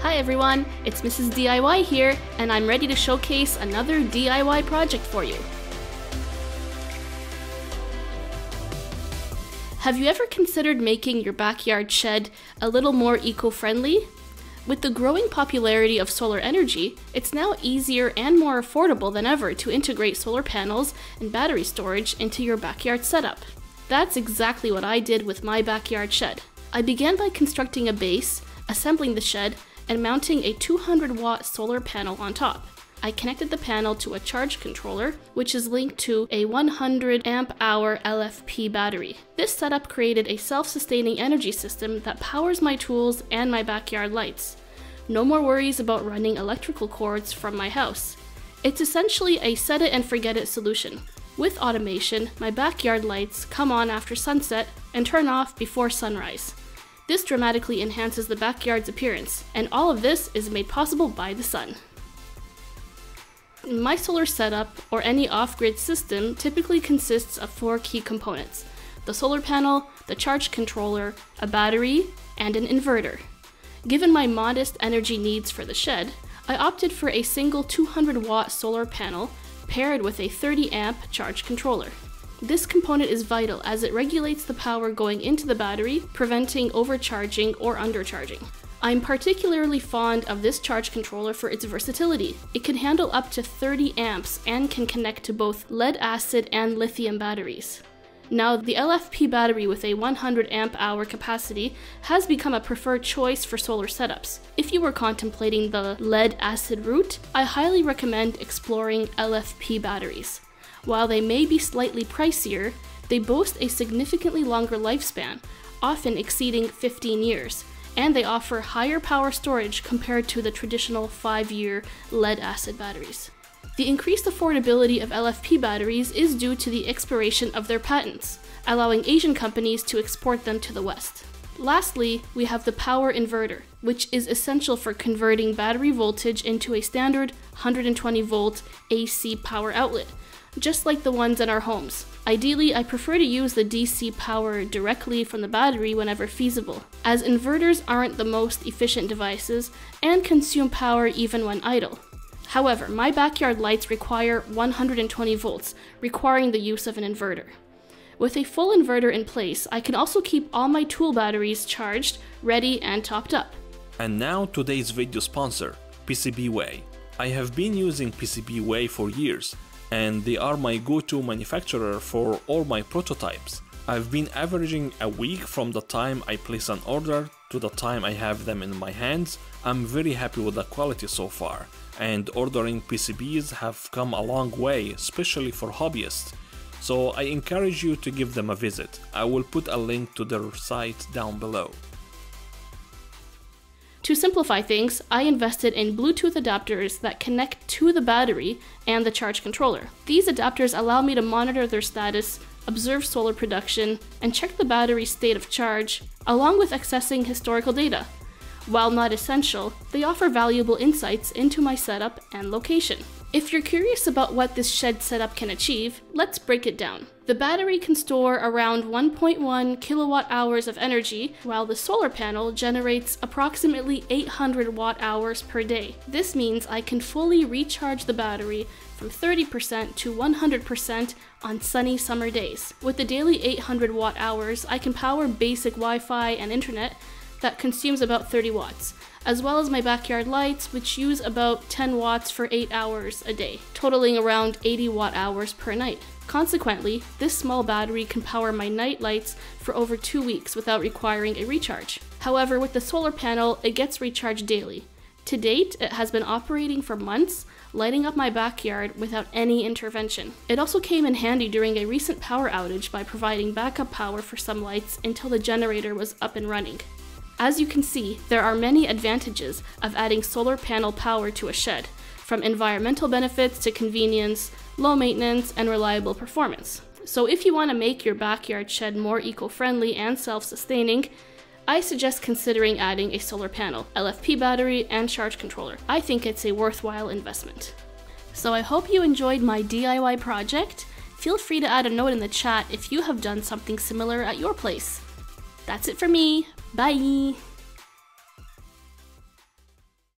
Hi everyone, it's Mrs. DIY here, and I'm ready to showcase another DIY project for you. Have you ever considered making your backyard shed a little more eco-friendly? With the growing popularity of solar energy, it's now easier and more affordable than ever to integrate solar panels and battery storage into your backyard setup. That's exactly what I did with my backyard shed. I began by constructing a base, assembling the shed, and mounting a 200-watt solar panel on top. I connected the panel to a charge controller, which is linked to a 100-amp-hour LFP battery. This setup created a self-sustaining energy system that powers my tools and my backyard lights. No more worries about running electrical cords from my house. It's essentially a set-it-and-forget-it solution. With automation, my backyard lights come on after sunset and turn off before sunrise. This dramatically enhances the backyard's appearance, and all of this is made possible by the sun. My solar setup, or any off-grid system, typically consists of four key components: the solar panel, the charge controller, a battery, and an inverter. Given my modest energy needs for the shed, I opted for a single 200-watt solar panel paired with a 30-amp charge controller. This component is vital as it regulates the power going into the battery, preventing overcharging or undercharging. I'm particularly fond of this charge controller for its versatility. It can handle up to 30 amps and can connect to both lead-acid and lithium batteries. Now, the LFP battery with a 100-amp-hour capacity has become a preferred choice for solar setups. If you were contemplating the lead-acid route, I highly recommend exploring LFP batteries. While they may be slightly pricier, they boast a significantly longer lifespan, often exceeding 15 years. And they offer higher power storage compared to the traditional 5-year lead-acid batteries. The increased affordability of LFP batteries is due to the expiration of their patents, allowing Asian companies to export them to the West. Lastly, we have the power inverter, which is essential for converting battery voltage into a standard 120-volt AC power outlet, just like the ones in our homes. Ideally, I prefer to use the DC power directly from the battery whenever feasible, as inverters aren't the most efficient devices and consume power even when idle. However, my backyard lights require 120 volts, requiring the use of an inverter. With a full inverter in place, I can also keep all my tool batteries charged, ready, and topped up. And now today's video sponsor, PCBWay. I have been using PCBWay for years, and they are my go-to manufacturer for all my prototypes. I've been averaging a week from the time I place an order to the time I have them in my hands. I'm very happy with the quality so far, and ordering PCBs have come a long way, especially for hobbyists. So I encourage you to give them a visit. I will put a link to their site down below. To simplify things, I invested in Bluetooth adapters that connect to the battery and the charge controller. These adapters allow me to monitor their status, observe solar production, and check the battery's state of charge, along with accessing historical data. While not essential, they offer valuable insights into my setup and location. If you're curious about what this shed setup can achieve, let's break it down. The battery can store around 1.1 kilowatt-hours of energy, while the solar panel generates approximately 800 watt-hours per day. This means I can fully recharge the battery from 30% to 100% on sunny summer days. With the daily 800 watt-hours, I can power basic Wi-Fi and internet that consumes about 30 watts, as well as my backyard lights, which use about 10 watts for 8 hours a day, totaling around 80 watt-hours per night. Consequently, this small battery can power my night lights for over 2 weeks without requiring a recharge. However, with the solar panel, it gets recharged daily. To date, it has been operating for months, lighting up my backyard without any intervention. It also came in handy during a recent power outage by providing backup power for some lights until the generator was up and running. As you can see, there are many advantages of adding solar panel power to a shed, from environmental benefits to convenience, low maintenance, and reliable performance. So if you want to make your backyard shed more eco-friendly and self-sustaining, I suggest considering adding a solar panel, LFP battery, and charge controller. I think it's a worthwhile investment. So I hope you enjoyed my DIY project. Feel free to add a note in the chat if you have done something similar at your place. That's it for me. Bye!